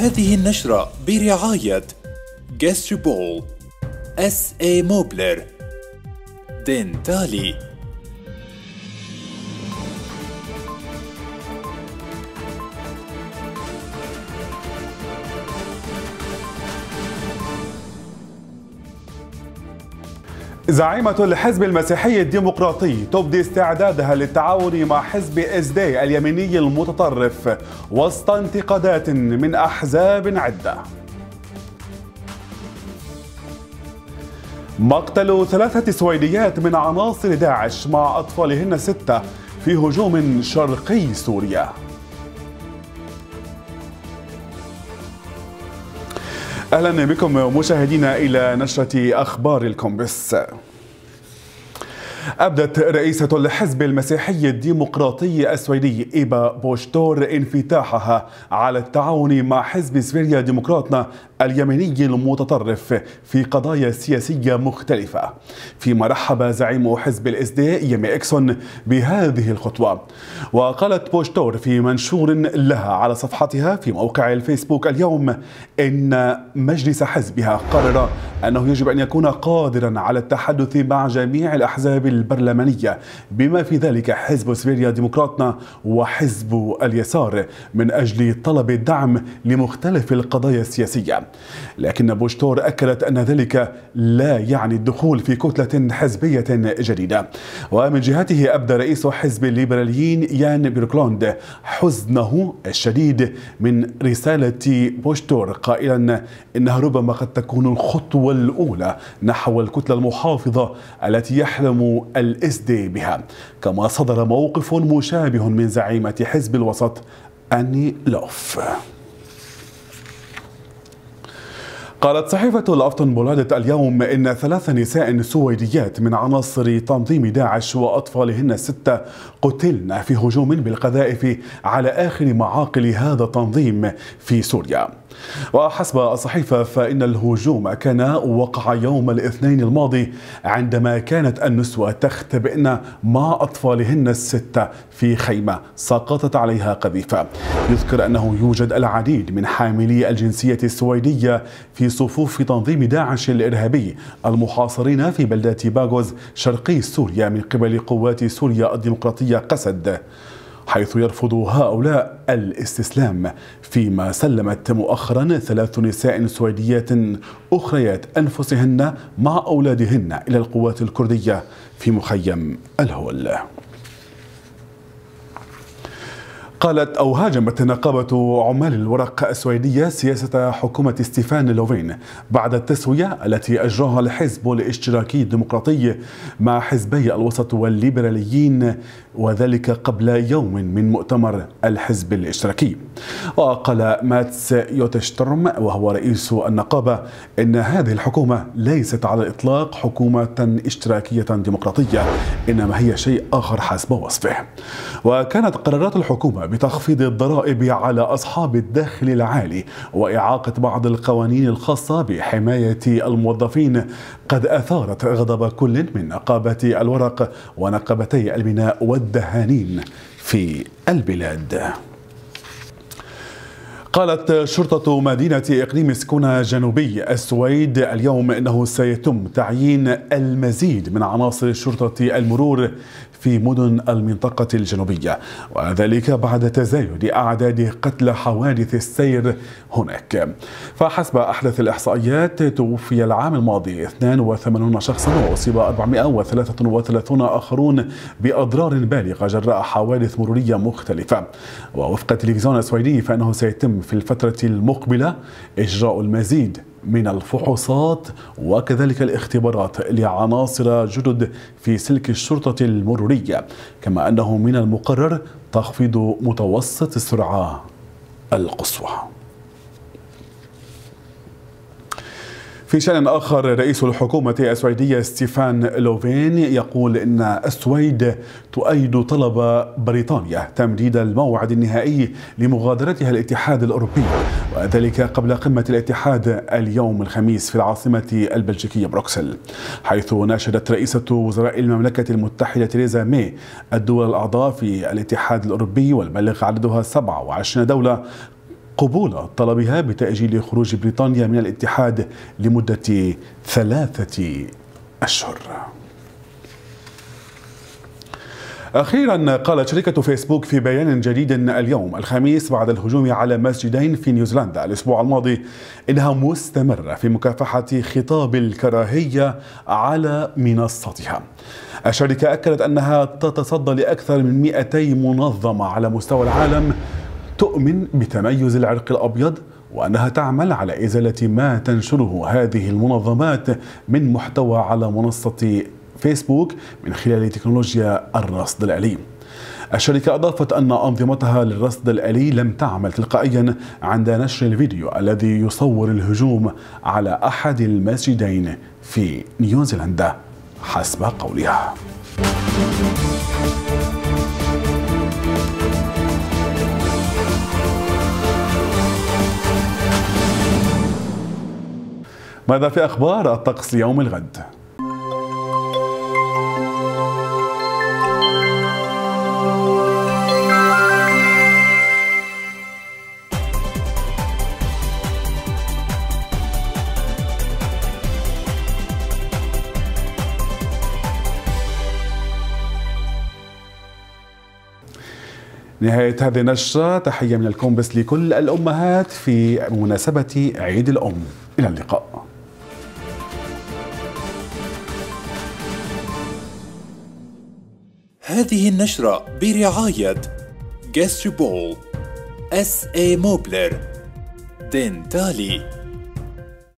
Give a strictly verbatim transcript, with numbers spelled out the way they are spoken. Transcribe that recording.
هذه النشرة برعاية جاستروبول، اس اي موبلر، دينتالي. زعيمة الحزب المسيحي الديمقراطي تبدي استعدادها للتعاون مع حزب اس دي اليميني المتطرف وسط انتقادات من أحزاب عدة. مقتل ثلاثة سويديات من عناصر داعش مع أطفالهن ستة في هجوم شرقي سوريا. أهلا بكم مشاهدينا إلى نشرة أخبار الكومبس. أبدت رئيسة الحزب المسيحي الديمقراطي السويدي إيبا بوش ثور انفتاحها على التعاون مع حزب سفيريديمقراطنا اليميني المتطرف في قضايا سياسية مختلفة، فيما رحب زعيم حزب الاس دي جيمي أوكسون بهذه الخطوة. وقالت بوش ثور في منشور لها على صفحتها في موقع الفيسبوك اليوم إن مجلس حزبها قرر أنه يجب أن يكون قادرا على التحدث مع جميع الأحزاب البرلمانية بما في ذلك حزب سفيريديمقراطنا وحزب اليسار من أجل طلب الدعم لمختلف القضايا السياسية. لكن بوش ثور أكدت أن ذلك لا يعني الدخول في كتلة حزبية جديدة. ومن جهته أبدى رئيس حزب الليبراليين يان بيركلوند حزنه الشديد من رسالة بوش ثور قائلا إنها ربما قد تكون الخطوة الأولى نحو الكتلة المحافظة التي يحلم الاس دي بها، كما صدر موقف مشابه من زعيمة حزب الوسط أني لوف. قالت صحيفة أفتونبلادت اليوم إن ثلاث نساء سويديات من عناصر تنظيم داعش وأطفالهن الستة قتلن في هجوم بالقذائف على آخر معاقل هذا التنظيم في سوريا. وحسب الصحيفة فإن الهجوم كان وقع يوم الاثنين الماضي عندما كانت النسوة تختبئن مع أطفالهن الستة في خيمة سقطت عليها قذيفة. يذكر أنه يوجد العديد من حاملي الجنسية السويدية في صفوف تنظيم داعش الإرهابي المحاصرين في بلدات باغوز شرقي سوريا من قبل قوات سوريا الديمقراطية قسد، حيث يرفض هؤلاء الاستسلام، فيما سلمت مؤخرا ثلاث نساء سويديات أخريات أنفسهن مع أولادهن إلى القوات الكردية في مخيم الهول. قالت أو هاجمت نقابة عمال الورق السويدية سياسة حكومة ستيفان لوفين بعد التسوية التي أجراها الحزب الاشتراكي الديمقراطي مع حزبي الوسط والليبراليين، وذلك قبل يوم من مؤتمر الحزب الاشتراكي. وقال ماتس يوتشترم وهو رئيس النقابة إن هذه الحكومة ليست على الإطلاق حكومة اشتراكية ديمقراطية، إنما هي شيء آخر حسب وصفه. وكانت قرارات الحكومة بتخفيض الضرائب على أصحاب الدخل العالي وإعاقة بعض القوانين الخاصة بحماية الموظفين قد أثارت غضب كل من نقابة الورق ونقابتي الميناء والدهانين في البلاد. قالت شرطة مدينة إقليم سكونا جنوبي السويد اليوم إنه سيتم تعيين المزيد من عناصر شرطة المرور في مدن المنطقة الجنوبية، وذلك بعد تزايد أعداد قتلى حوادث السير هناك. فحسب أحدث الإحصائيات توفي العام الماضي اثنان وثمانون شخصا وأصيب أربعمئة وثلاثة وثلاثون آخرون بأضرار بالغة جراء حوادث مرورية مختلفة. ووفق التلفزيون السويدي فإنه سيتم في الفترة المقبلة إجراء المزيد من الفحوصات وكذلك الاختبارات لعناصر جدد في سلك الشرطة المرورية، كما أنه من المقرر تخفيض متوسط السرعة القصوى. في شأن آخر، رئيس الحكومة السويدية ستيفان لوفين يقول إن السويد تؤيد طلب بريطانيا تمديد الموعد النهائي لمغادرتها الاتحاد الأوروبي، وذلك قبل قمة الاتحاد اليوم الخميس في العاصمة البلجيكية بروكسل، حيث ناشدت رئيسة وزراء المملكة المتحدة تيريزا ماي الدول الأعضاء في الاتحاد الأوروبي والبالغ عددها سبعة وعشرين دولة قبول طلبها بتأجيل خروج بريطانيا من الاتحاد لمدة ثلاثة أشهر. أخيرا قالت شركة فيسبوك في بيان جديد اليوم الخميس بعد الهجوم على مسجدين في نيوزيلندا الأسبوع الماضي إنها مستمرة في مكافحة خطاب الكراهية على منصتها. الشركة أكدت أنها تتصدى لأكثر من مئتي منظمة على مستوى العالم تؤمن بتميز العرق الأبيض، وأنها تعمل على إزالة ما تنشره هذه المنظمات من محتوى على منصة فيسبوك من خلال تكنولوجيا الرصد الآلي. الشركة أضافت أن أنظمتها للرصد الآلي لم تعمل تلقائيا عند نشر الفيديو الذي يصور الهجوم على أحد المسجدين في نيوزيلندا حسب قولها. ماذا في أخبار الطقس ليوم الغد؟ نهاية هذه النشرة، تحية من الكومبس لكل الأمهات في مناسبة عيد الأم. إلى اللقاء. هذه النشرة برعاية جاستربول، اس اي موبلر، دينتالي.